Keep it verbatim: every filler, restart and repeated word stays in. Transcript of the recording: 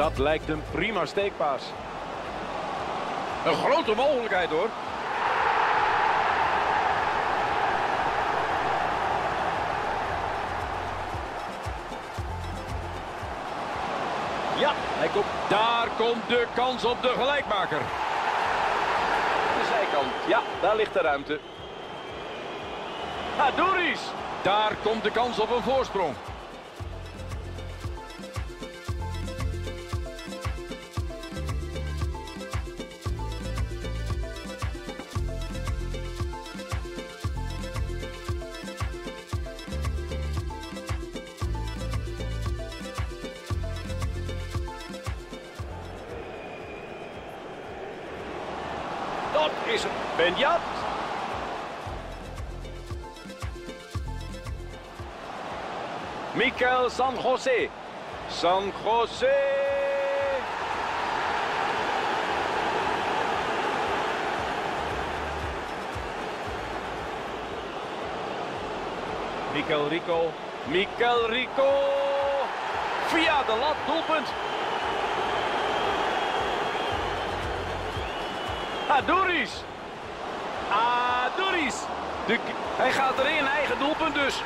Dat lijkt een prima steekpaas. Een grote mogelijkheid hoor. Ja, hij komt. Daar komt de kans op de gelijkmaker. De zijkant. Ja, daar ligt de ruimte. Aduriz. Daar komt de kans op een voorsprong. Dat is het. Benjat. Mikel San José. San José. Mikel Rico. Mikel Rico. Via de lat, doelpunt. Aduriz! Aduriz! De... Hij gaat erin, eigen doelpunt dus.